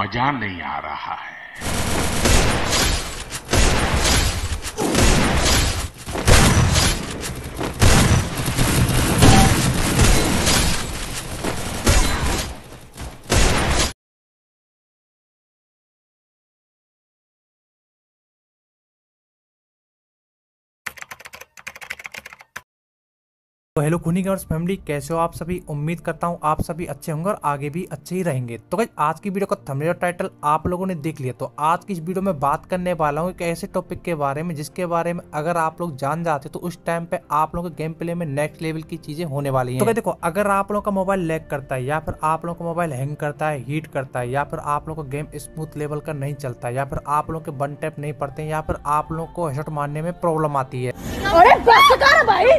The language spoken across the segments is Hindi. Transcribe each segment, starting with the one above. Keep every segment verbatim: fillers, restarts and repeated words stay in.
मजा नहीं आ रहा है। तो हेलो खूनी गेमर्स फैमिली, कैसे हो आप सभी। उम्मीद करता हूं आप सभी अच्छे होंगे और आगे भी अच्छे ही रहेंगे। तो गाइस आज की वीडियो का थंबनेल टाइटल आप लोगों ने देख लिया। तो आज की इस वीडियो में बात करने वाला हूं एक ऐसे टॉपिक के बारे में जिसके बारे में अगर आप लोग जान जाते तो उस टाइम पे आप लोगों के गेम प्ले में नेक्स्ट लेवल की चीजें होने वाली है। तो देखो, अगर आप लोगों का मोबाइल लैग करता है या फिर आप लोगों का मोबाइल हैंग करता है, हीट करता है, या फिर आप लोगों का गेम स्मूथ लेवल का नहीं चलता, या फिर आप लोग के वन टैप नहीं पड़ते, या फिर आप लोग को हेडशॉट मारने में प्रॉब्लम आती है,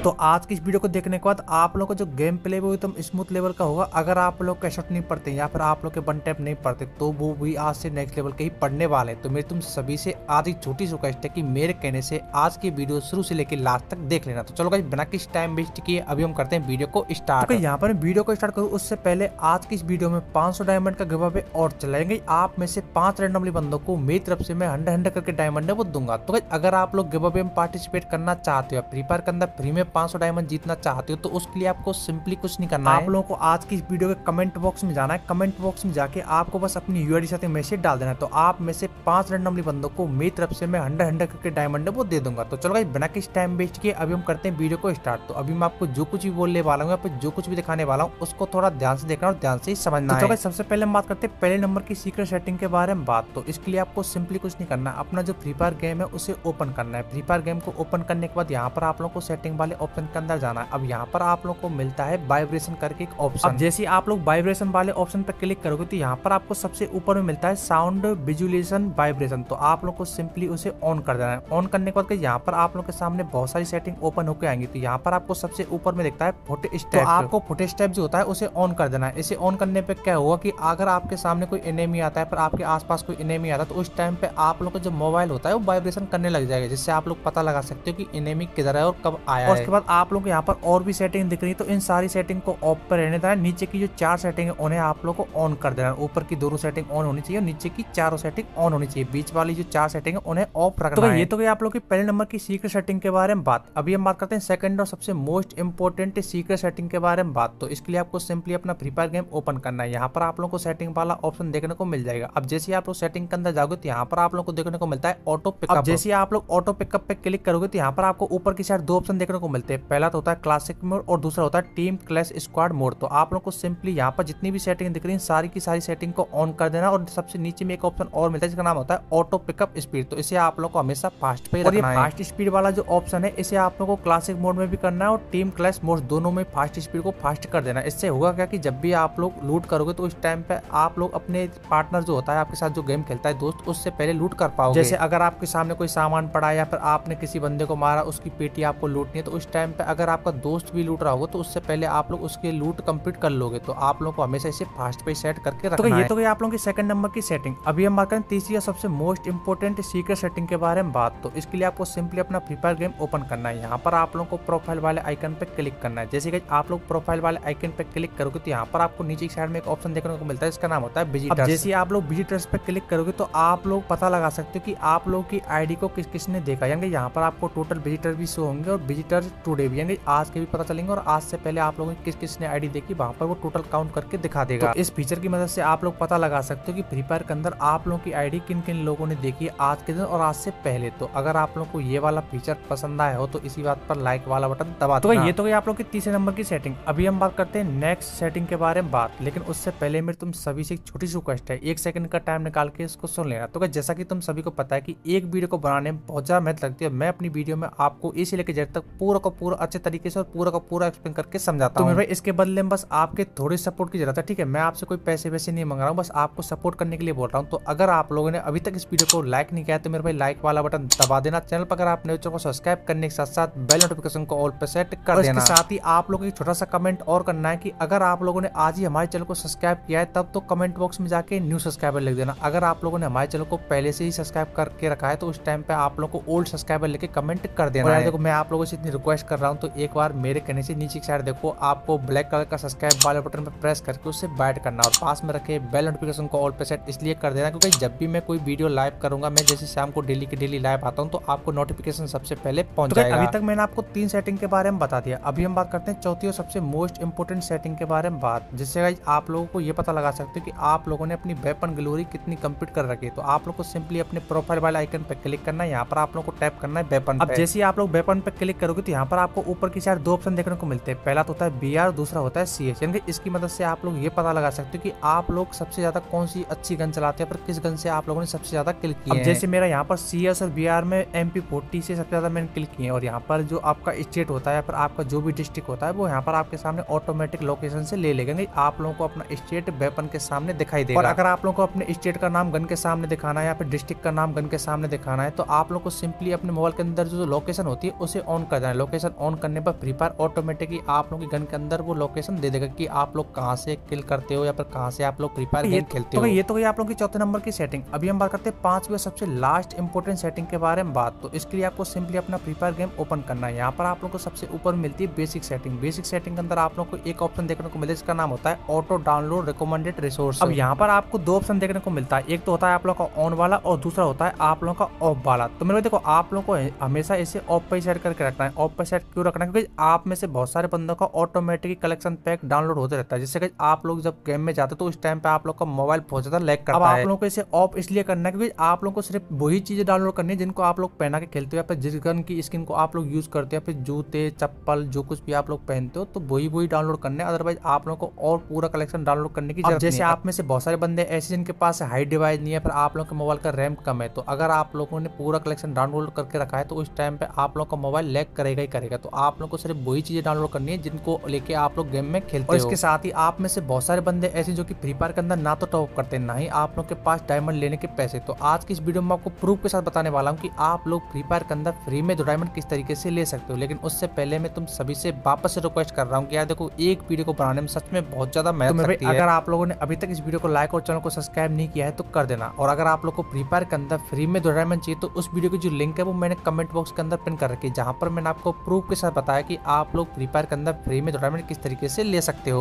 तो आज की इस वीडियो को देखने के बाद आप लोग का जो गेम प्ले वो एकदम स्मूथ लेवल का होगा। अगर आप लोग हेडशॉट नहीं पड़ते या फिर आप लोग के वन टैप नहीं पड़ते तो वो भी आज से नेक्स्ट लेवल के ही पड़ने वाले हैं। तो मेरे तुम सभी से आज एक छोटी सी रिक्वेस्ट है कि मेरे कहने से आज की वीडियो शुरू से लेकर लास्ट तक देख लेना। तो चलो गाइस बिना किसी टाइम वेस्ट किए अभी हम करते हैं वीडियो को स्टार्ट। तो यहाँ पर वीडियो को स्टार्ट करूँ उससे पहले आज की इस वीडियो में पांच सौ डायमंड का गिव अवे और चलाएंगे। आप में से पांच रैंडमली बंदों को मेरी तरफ से मैं हंड्रेड हंड्रेड करके डायमंड है वो दूंगा। तो गाइस अगर आप लोग गिव अवे में पार्टिसिपेट करना चाहते हो, फ्री फायर के अंदर फ्री में पांच सौ डायमंड जीतना चाहते हो, तो उसके लिए आपको सिंपली कुछ नहीं करना है। आप लोगों को आज की इस वीडियो के कमेंट बॉक्स में जाना है। कमेंट बॉक्स में जाके आपको बस अपनी यूआईडी के साथ मैसेज डाल देना है। तो आप में से पांच रैंडमली बंदों को मेरी तरफ से मैं हंड्रेड हंड्रेड करके डायमंड वो दे दूंगा। तो चलो गाइस बिना किसी टाइम वेस्ट किए अभी हम करते हैं वीडियो को स्टार्ट। तो अभी मैं आपको जो कुछ भी बोलने वाला हूँ, जो कुछ भी दिखाने वाला हूँ, उसको थोड़ा ध्यान से देखना और ध्यान से समझना है। सबसे पहले हम बात करते हैं पहले नंबर की सीक्रेट सेटिंग के बारे में बात। तो इसके लिए आपको सिंपली कुछ नहीं करना, अपना जो फ्री फायर गेम है उसे ओपन करना है। फ्री फायर गेम को ओपन करने के बाद यहाँ पर आप लोगों को सेटिंग वाले ऑप्शन के अंदर जाना है। अब यहाँ पर आप लोगों को मिलता है वाइब्रेशन करके एक ऑप्शन। अब जैसे आप लोग वाइब्रेशन वाले ऑप्शन पर क्लिक करोगे तो यहाँ पर आपको सबसे ऊपर में मिलता है साउंड विजुअलाइजेशन वाइब्रेशन। तो आप लोग को सिंपली उसे ऑन कर देना है। ऑन करने के बाद यहाँ पर आप लोग के सामने बहुत सारी सेटिंग ओपन होकर आएंगी। तो यहाँ पर आपको सबसे ऊपर में दिखता है फुट स्टेप। आपको फुट स्टेप जो होता है उसे ऑन कर देना है। इसे ऑन करने पर क्या होगा कि अगर आपके सामने कोई एनिमी आता है, पर आपके आसपास कोई एनिमी आता है, तो उस टाइम पे आप लोग का जो मोबाइल होता है वो वाइब्रेशन करने लग जाएगा, जिससे आप लोग पता लगा सकते हो कि एनिमी किधर है और कब आया है। उसके बाद आप लोग यहाँ पर और भी सेटिंग दिख रही है, तो इन सारी सेटिंग को ऑफ पर रहने देना। नीचे की जो चार सेटिंग है उन्हें आप लोग को ऑन कर देना। ऊपर की दोनों सेटिंग ऑन होनी चाहिए और नीचे की चारों सेटिंग ऑन होनी चाहिए। बीच वाली जो चार सेटिंग है उन्हें ऑफ रखना। तो ये तो आप लोग की पहले नंबर की सीक्रेट सेटिंग के बारे में बात। अभी हम बात करते हैं सेकंड और सबसे मोस्ट इंपोर्टेंट सीक्रेट सेटिंग के बारे में बात। तो इसके लिए आपको सिंपली अपना फ्री फायर गेम ओपन करना है। यहाँ पर आप लोग को सेटिंग वाला ऑप्शन देखने को मिल जाएगा। अब जैसे आप लोग सेटिंग के अंदर जाओगे तो यहाँ पर आप लोग को देखने को मिलता है ऑटो पिकअप। जैसे आप लोग ऑटो पिकअप पे क्लिक करोगे तो यहाँ पर आपको ऊपर की साइड दो ऑप्शन देखने को मिलते हैं। पहला तो होता है क्लासिक मोड और दूसरा होता है टीम क्लैश स्क्वाड मोड। तो आप लोग को सिंपली यहाँ पर जितनी भी सेटिंग दिख रही है सारी की सारी सेटिंग को ऑन कर देना। और सबसे नीचे में एक ऑप्शन और मिलता है जिसका नाम होता है ऑटो पिकअप स्पीड। तो इसे आप लोग को हमेशा फास्ट पे रखना है। फास्ट स्पीड वाला जो ऑप्शन है इसे आप लोग को क्लासिक मोड में भी करना है और टीम क्लैश मोड दोनों में फास्ट स्पीड को फास्ट कर देना। इससे होगा क्या कि जब भी आप लोग लूट करोगे तो उस टाइम पे आप लोग अपने पार्टनर जो होता है, आपके साथ जो गेम खेलता है दोस्त, उससे पहले लूट कर पाओगे। जैसे अगर आपके सामने कोई सामान पड़ा या फिर आपने किसी बंदे को मारा, उसकी पेटी आपको लूटनी है, तो उस टाइम पे अगर आपका दोस्त भी लूट रहा होगा तो उससे पहले आप लोग उसके लूट कंप्लीट कर लोगे। तो आप लोग को हमेशा इसे फास्ट पे सेट करके रखना है। तो ये तो गई आप लोगों की सेकंड नंबर की सेटिंग। अभी हम बात करें तीसरी और सबसे मोस्ट इंपोर्टेंट सीक्रेट सेटिंग के बारे में बात। तो इसके लिए आपको सिंपली अपना फ्री फायर गेम ओपन करना है। यहाँ पर आप लोग को प्रोफाइल वाले आइकन पे क्लिक करना है। जैसे कि आप लोग प्रोफाइल वाले आइकन पे क्लिक करोगे तो यहाँ पर आपको नीचे की साइड में एक ऑप्शन देखने को मिलता है जिसका नाम होता है विजिटर्स। जैसे आप लोग विजिटर्स पे क्लिक करोगे तो आप लोग पता लगा सकते हो कि आप लोग की आईडी को किस किसने देखा। यानी यहाँ पर आपको टोटल विजिटर भी शो होंगे और विजिटर टुडे भी, यानी आज के भी पता चलेंगे और आज से पहले आप लोगों ने किस किस ने आईडी देखी, वहाँ पर वो टोटल काउंट करके दिखा देगा। तो इस फीचर की मदद से आप लोग पता लगा सकते हो कि फ्री फायर के अंदर आप लोगों की आईडी किन किन लोगों ने देखी है आज के दिन और आज से पहले। तो अगर आप लोग को ये वाला फीचर पसंद आया हो तो इसी बात पर लाइक वाला बटन दबा दो। तो ये तो आप लोग की तीसरे नंबर की सेटिंग। अभी हम बात करते हैं नेक्स्ट सेटिंग के बारे में बात। लेकिन उससे पहले मेरे तुम सभी से एक छोटी सी रिक्वेस्ट है, एक सेकंड का टाइम निकाल के इसको सुन लेना। तो जैसा कि तुम सभी को पता है कि एक वीडियो को बनाने में बहुत ज्यादा मेहनत लगती है। मैं अपनी वीडियो में आपको इसी लेके जब तक पूरा का पूरा अच्छे तरीके से और पूरा का पूरा एक्सप्लेन करके समझाता हूँ। तो इसके बदले में बस आपके थोड़े सपोर्ट की जरूरत है, ठीक है। मैं आपसे कोई पैसे वैसे नहीं मंगा रहा हूँ, बस आपको सपोर्ट करने के लिए बोल रहा हूँ। तो अगर आप लोगों ने अभी तक इस वीडियो को लाइक नहीं किया तो मेरे भाई लाइक वाला बटन दबा देना। चैनल पर अगर आपने चैनल को सब्सक्राइब करने के साथ साथ बेल नोटिफिकेशन को ऑल पर सेट कर देना। साथ ही आप लोगों को छोटा सा कमेंट और करना है कि अगर आप लोगों ने आज ही हमारे चैनल को सब्सक्राइब किया है तब तो कमेंट बॉक्स में जाके न्यू सब्सक्राइबर लिख देना। अगर आप लोगों ने हमारे चैनल को पहले से ही सब्सक्राइब करके रखा है तो उस टाइम पे आप लोग को ओल्ड सब्सक्राइबर लेके कमेंट कर देना। देखो मैं आप लोगों से इतनी रिक्वेस्ट कर रहा हूँ तो एक बार मेरे कहने से नीचे की साइड देखो आपको ब्लैक कलर का सब्सक्राइब वाले बटन पर प्रेस करके उससे बैट करना और पास में रखे बेल नोटिफिकेशन को ऑल पे सेट इसलिए कर देना क्योंकि जब भी मैं कोई वीडियो लाइव करूंगा, मैं जैसे शाम को डेली की डेली लाइव आता हूं तो आपको नोटिफिकेशन सबसे पहले पहुंच जाएगा। अभी तक मैंने आपको तीन सेटिंग के बारे में बता दिया, अभी हम बात करते हैं चौथी और सबसे मोस्ट इंपोर्टेंट सेटिंग के बारे में बात, जिससे आप लोगों को ये पता लगा सकते हो कि आप लोगों ने अपनी वेपन ग्लोरी कितनी कंप्लीट कर रखी है। तो आप लोग को सिंपली अपने प्रोफाइल वाले आइकन पर क्लिक करना है, यहाँ पर आप लोग को टैप करना है वेपन। अब जैसे ही आप लोग वेपन पर क्लिक करोगे तो यहाँ पर आपको ऊपर की साइड दो ऑप्शन देखने को मिलते हैं, पहला तो होता है बी आर, दूसरा होता है सी एच। यानी इसकी मदद से आप लोग ये पता लगा सकते हो कि आप लोग सबसे ज्यादा कौन सी अच्छी गन चलाते हैं पर किस गन से आप लोगों ने सबसे ज्यादा क्लिक की है। जैसे मेरा यहाँ पर सी एस और बी आर में एम पी फोर्टी से सबसे ज्यादा मैंने क्लिक किए हैं और यहाँ पर जो आपका स्टेट होता है या फिर आपका जो भी डिस्ट्रिक्ट होता है वो यहाँ पर आपके सामने ऑटोमेटिक लोकेशन से ले लेंगे, आप लोगों को अपना स्टेट वेपन के सामने दिखाई देगा। और अगर आप लोगों को अपने स्टेट का नाम गन के सामने दिखाना है या फिर डिस्ट्रिक्ट का नाम गन के सामने दिखाना है तो आप लोग को सिंपली अपने मोबाइल के अंदर जो लोकेशन होती है उसे ऑन कर देना है। लोकेशन ऑन करने पर फ्री फायर ऑटोमेटिकली आप लोगों की गन के अंदर वो लोकेशन दे देगा कि आप लोग कहाँ से किल करते हो या फिर कहाँ से आप लोग फ्री फायर गेम खेलते हो। ये तो आप लोगों की चौथे नंबर की सेटिंग। अभी हम बात करते हैं पांचवी सबसे लास्ट इंपोर्टेंट सेटिंग के बारे में बात, तो इसके लिए आपको सिंपली अपना फ्री फायर गेम ओपन करना है। यहाँ पर आप लोग को सबसे ऊपर मिलती है बेसिक सेटिंग। बेसिक सेटिंग के अंदर आप लोग को एक ऑप्शन देखने को मिले जिसका नाम होता है ऑटो डाउनलोड रिकमेंडेड रिसोर्स। अब यहाँ पर आपको दो ऑप्शन देखने को मिलता है, एक तो होता है आप लोग का ऑन वाला और दूसरा होता है आप लोगों का ऑफ वाला। तो मेरे देखो आप लोगों को हमेशा इसे ऑफ पर सेट करके रखना है। ऑफ पर सेट क्यों रखना है क्योंकि आप में से बहुत सारे बंदों का ऑटोमेटिक कलेक्शन पैक डाउनलोड होते रहता है, जिससे कि आप लोग जब गेम में जाते हो तो उस टाइम पे आप लोग का मोबाइल बहुत ज्यादा लैग करता है। आप लोगों को इसे ऑफ इसलिए करना है क्योंकि आप लोगों को सिर्फ वही चीजें डाउनलोड करनी है जिनको आप लोग पहना के खेलते हो या फिर जिस गन की स्किन को आप लोग यूज करते हो या फिर जूते चप्पल जो कुछ भी आप लोग पहनते हो तो वही वही डाउनलोड करना है, अदरवाइज आप लोगों को और पूरा कलेक्शन डाउनलोड करने की जरूरत। जैसे आप में से बहुत सारे बंदे ऐसे जिनके पास हाई डिवाइस नहीं है पर आप लोग के मोबाइल का रैम कम है, तो अगर आप लोगों ने पूरा कलेक्शन डाउनलोड करके रखा है तो उस टाइम पे आप लोग का मोबाइल लैग करेगा ही करेगा। तो आप लोग को सिर्फ वही चीजें डाउनलोड करनी है जिनको लेके आप लोग गेम में खेलते हो। और इसके साथ ही आप में से बहुत सारे बंदे ऐसे जो कि फ्री फायर के अंदर ना तो टॉप करते ना ही आप लोग के पास डायमंड लेने के पैसे, तो आज की इस वीडियो में आपको प्रूफ के साथ बताने वाला हूँ कि आप लोग फ्री फायर के अंदर फ्री में जो डायमंड किस तरीके से ले सकते हो। लेकिन उससे पहले मैं तुम सभी से वापस से रिक्वेस्ट कर रहा हूँ कि यार देखो एक वीडियो को बनाने में सच में बहुत ज्यादा मेहनत लगती है। अगर आप लोगों ने अभी तक इस वीडियो को लाइक और चैनल को सब्सक्राइब नहीं किया है तो कर देना, और अगर आप लोग को फ्री फायर के अंदर फ्री में जो डायमंड चाहिए तो उस वीडियो की जो लिंक है वो मैंने कमेंट बॉक्स के अंदर पिन कर रखी है, जहां पर मैंने आपको प्रूफ के साथ बताया कि आप लोग फ्री फायर के अंदर फ्री में टूर्नामेंट किस तरीके से ले सकते हो।